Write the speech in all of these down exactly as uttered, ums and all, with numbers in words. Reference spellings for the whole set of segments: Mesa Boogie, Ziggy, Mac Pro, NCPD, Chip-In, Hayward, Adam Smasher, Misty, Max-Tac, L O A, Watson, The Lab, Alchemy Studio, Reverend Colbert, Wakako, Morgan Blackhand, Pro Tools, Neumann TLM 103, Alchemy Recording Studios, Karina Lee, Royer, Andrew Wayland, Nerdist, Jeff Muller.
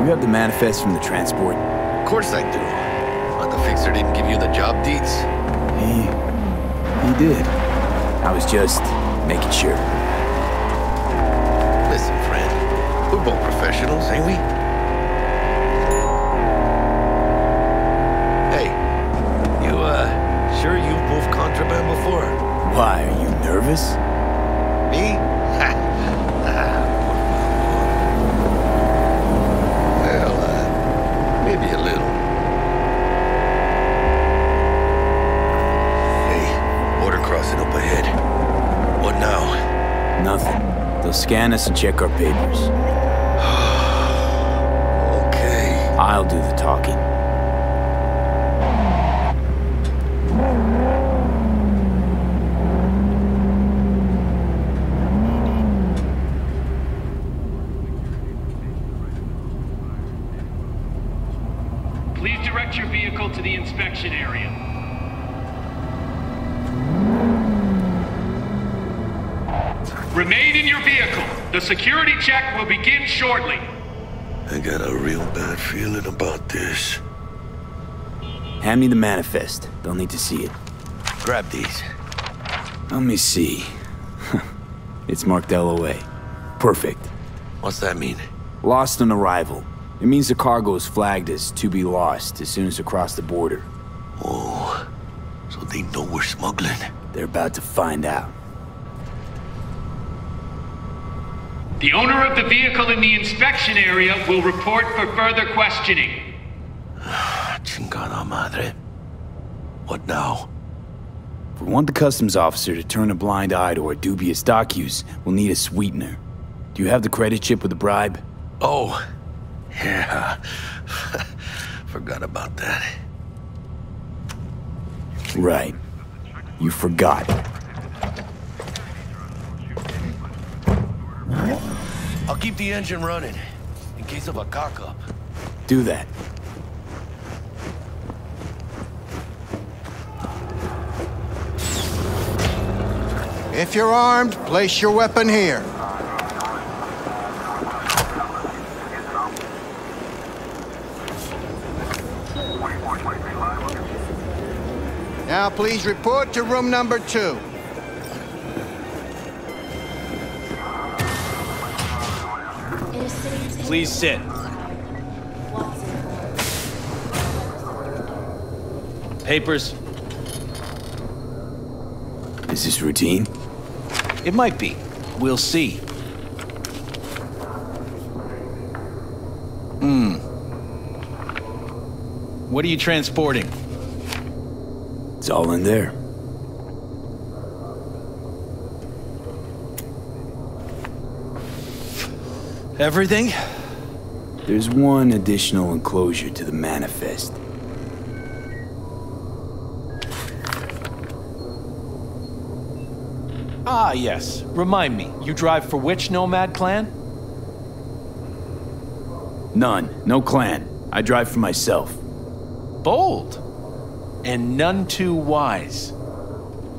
You have the manifest from the transport? Of course I do. But the fixer didn't give you the job deeds. He... he did. I was just making sure. Listen, friend. We're both professionals, ain't we? Hey, you, uh, sure you've moved contraband before? Why, are you nervous? Me? Ha! Well, uh, maybe a little. Hey, border crossing up ahead. What now? Nothing. They'll scan us and check our papers. Okay. I'll do the talking. Please direct your vehicle to the inspection area. Remain in your vehicle. The security check will begin shortly. I got a real bad feeling about this. Hand me the manifest. They'll need to see it. Grab these. Let me see. It's marked L O A. Perfect. What's that mean? Lost on arrival. It means the cargo is flagged as to be lost as soon as it crossed the border. Oh, so they know we're smuggling. They're about to find out. The owner of the vehicle in the inspection area will report for further questioning. Chingada madre. What now? If we want the customs officer to turn a blind eye to our dubious dock use, we'll need a sweetener. Do you have the credit chip with the bribe? Oh, yeah. Forgot about that. Right. You forgot. I'll keep the engine running, in case of a cock-up. Do that. If you're armed, place your weapon here. Now please report to room number two. Please sit. Papers. Is this routine? It might be. We'll see. Hmm. What are you transporting? It's all in there. Everything? There's one additional enclosure to the manifest. Ah, yes. Remind me, you drive for which nomad clan? None. No clan. I drive for myself. Bold. And none too wise.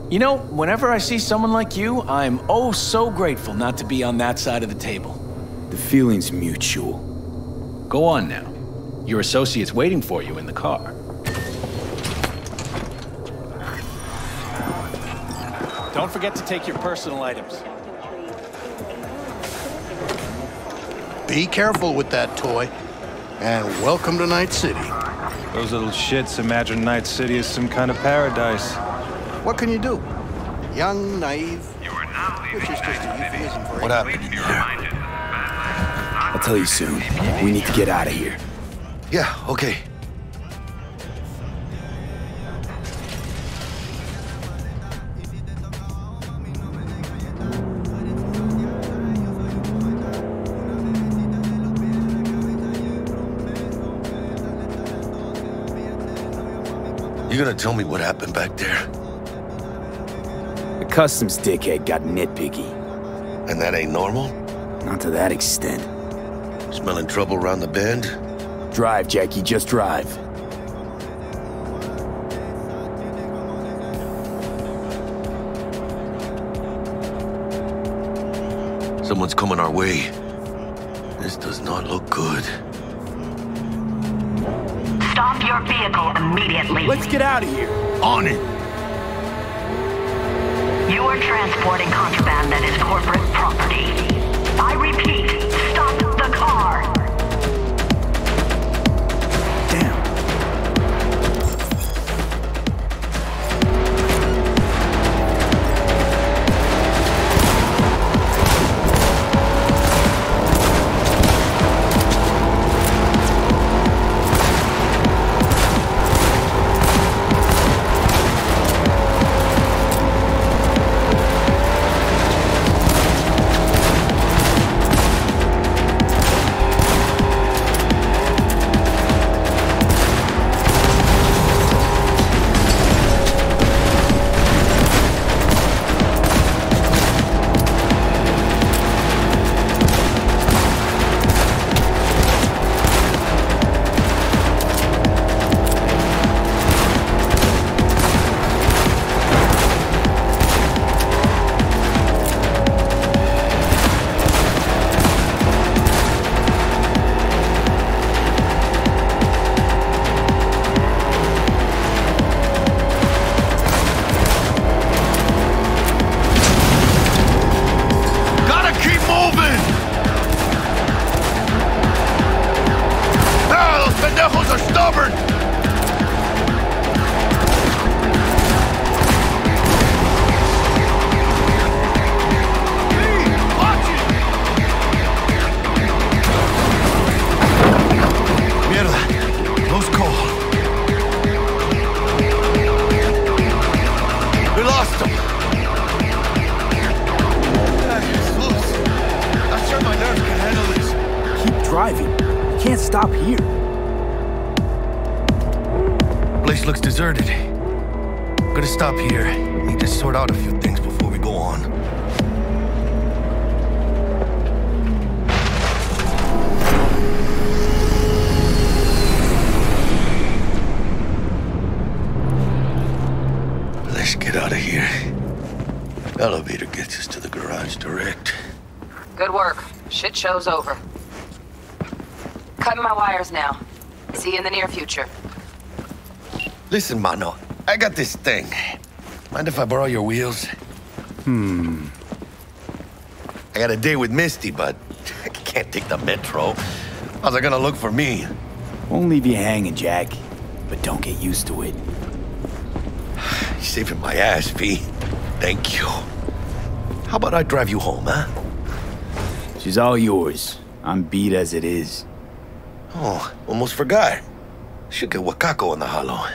You know, whenever I see someone like you, I'm oh so grateful not to be on that side of the table. The feeling's mutual. Go on now. Your associate's waiting for you in the car. Don't forget to take your personal items. Be careful with that toy. And welcome to Night City. Those little shits imagine Night City is some kind of paradise. What can you do? Young, naive. You are not leaving Night City. What happened here? I'll tell you soon. We need to get out of here. Yeah, okay. You're gonna tell me what happened back there? The customs dickhead got nitpicky. And that ain't normal? Not to that extent. Smelling trouble around the bend? Drive, Jackie, just drive. Someone's coming our way. This does not look good. Stop your vehicle immediately. Let's get out of here. On it. You are transporting contraband that is corporate property. I repeat, stop the car. Show's over. Cutting my wires now. See you in the near future. Listen, Mano, I got this thing. Mind if I borrow your wheels? Hmm. I got a date with Misty, but I can't take the metro. How's it gonna look for me? Won't leave you hanging, Jack. But don't get used to it. You're saving my ass, V. Thank you. How about I drive you home, huh? She's all yours. I'm beat as it is. Oh, almost forgot. Should get Wakako on the hollow.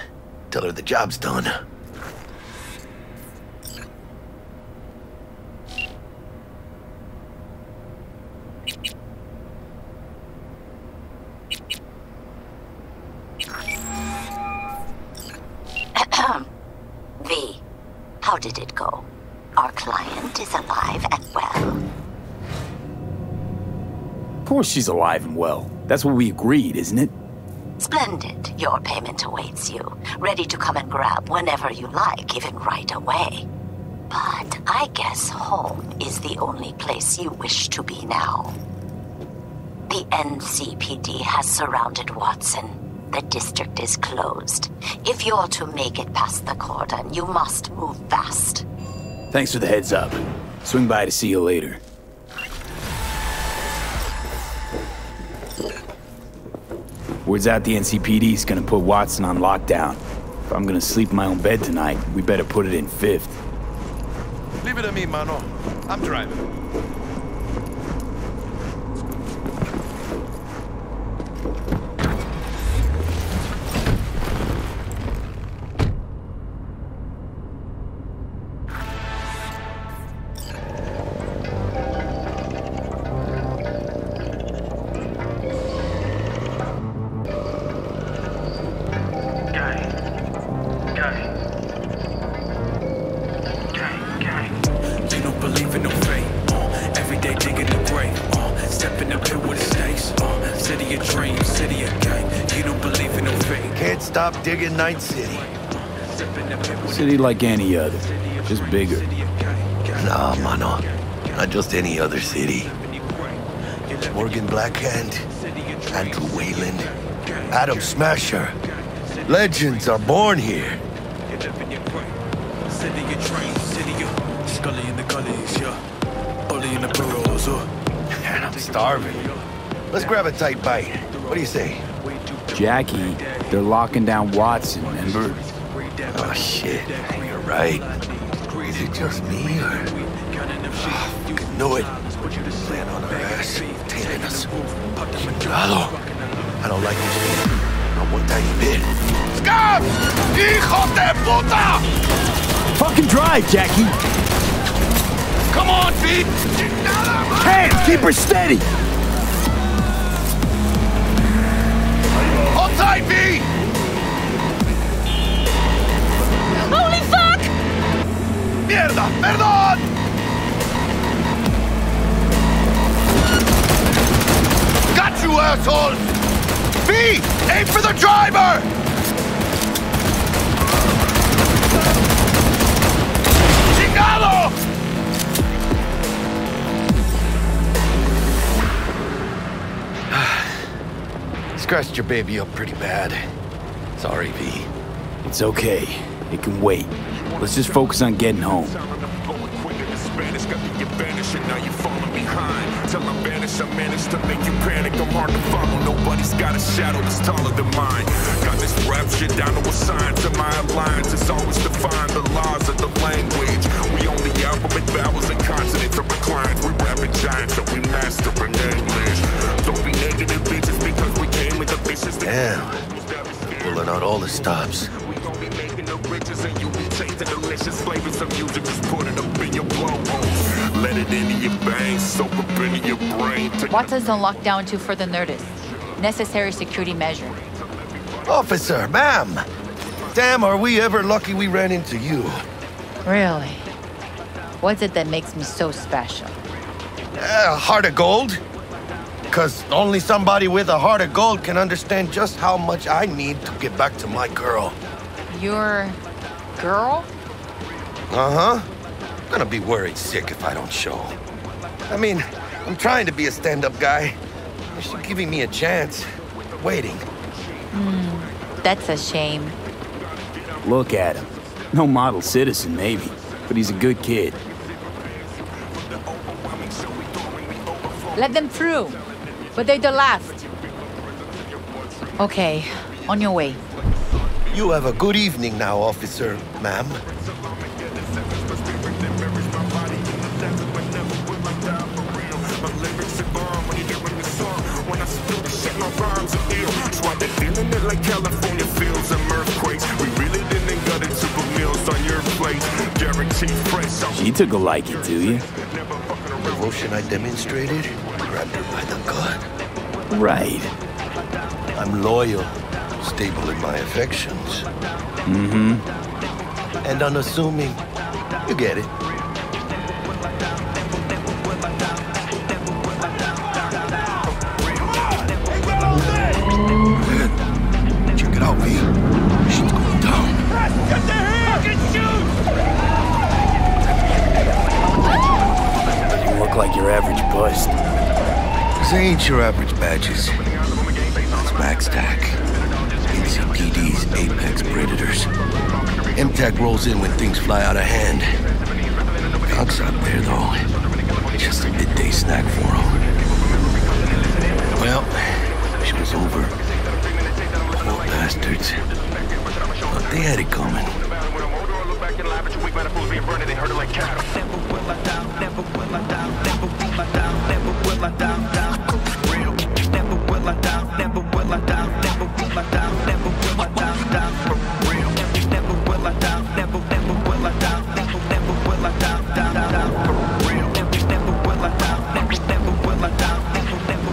Tell her the job's done. V, how did it go? Our client is alive and well. Of course she's alive and well. That's what we agreed, isn't it? Splendid. Your payment awaits you. Ready to come and grab whenever you like, even right away. But I guess home is the only place you wish to be now. The N C P D has surrounded Watson. The district is closed. If you're to make it past the cordon, you must move fast. Thanks for the heads up. Swing by to see you later. Word's out the N C P D's gonna put Watson on lockdown. If I'm gonna sleep in my own bed tonight, we better put it in fifth. Leave it to me, Mano. I'm driving. Digging Night City. City like any other, just bigger. Nah, Mano, not just any other city. Morgan Blackhand, Andrew Wayland, Adam Smasher, Legends are born here. I'm starving. Let's grab a tight bite. What do you say? Jackie, they're locking down Watson, remember? Oh, shit. You're right. Is it just me, or... Oh, you knew it. Land on our ass, taking us. Hello. I don't like this. I want that bit. Scum! Hijo de puta! Fucking drive, Jackie. Come on, Pete! Hey, keep her steady! Hold tight, V! Holy fuck! Mierda! Perdón! Got you, asshole! V! Aim for the driver! Chingado! Scratched your baby up pretty bad. Sorry, V. It's okay. It can wait. Let's just focus on getting home. Nobody's got a shadow that's taller than mine. Got this rap shit down to a science of my alliance. It's always defined the laws of the language. We own the alphabet, vowels, and consonants of the clients. We rapping giants, so we mastering English. Don't be negative bitches because we came with the bitches. Damn, pulling out all the stops. We gon' be making the riches and you be tasting delicious flavors of music. Just put it up in your blowholes. Let it into your veins, soak up into your brain. Watson's on lockdown too for the Nerdist. Necessary security measure. Officer, ma'am! Damn, are we ever lucky we ran into you. Really? What's it that makes me so special? Uh, heart of gold? Because only somebody with a heart of gold can understand just how much I need to get back to my girl. Your... girl? Uh-huh. I'm gonna be worried sick if I don't show. I mean, I'm trying to be a stand-up guy. You're giving me a chance. Waiting. Mm, that's a shame. Look at him. No model citizen, maybe. But he's a good kid. Let them through. But they're the last. Okay, on your way. You have a good evening now, officer, ma'am. Like California fields and earthquakes. We really didn't got it super meals on your plate. Guaranteed price. She took a liking to you. The devotion I demonstrated grabbed her by the gut. Right. I'm loyal, stable in my affections. Mm-hmm. And unassuming. You get it. These ain't your average badges. That's Max-Tac, N C P D's apex predators. M TAC rolls in when things fly out of hand. Cops out there, though. Just a midday snack for them. Well, she was over. Poor bastards. But they had it coming.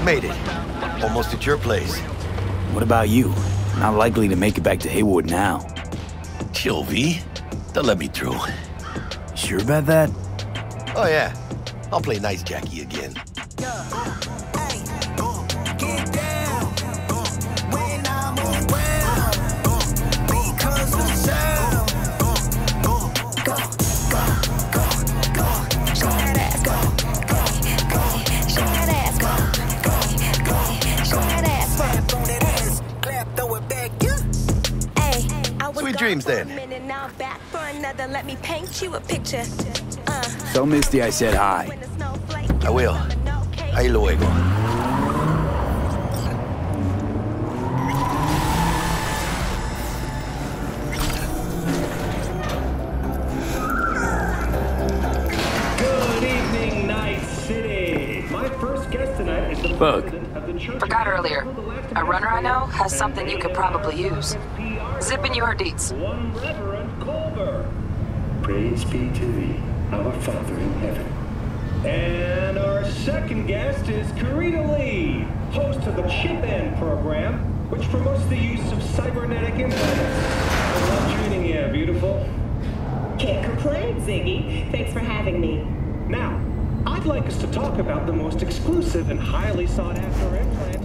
Made it. Almost at your place. What about you? Not likely to make it back to Hayward now. Chill, V. Don't let me through. Sure about that? Oh, yeah. I'll play nice Jackie again. dreams then. Tell Misty I said hi. I will. Ahí luego. Good evening, Night City. My first guest tonight is the president of the church. Forgot earlier. A runner I know has something you could probably use. Zip in your deets. One Reverend Colbert. Praise be to thee, our Father in heaven. And our second guest is Karina Lee, host of the Chip-In program, which promotes the use of cybernetic implants. I love tuning in, beautiful. Can't complain, Ziggy. Thanks for having me. Now, I'd like us to talk about the most exclusive and highly sought-after implant.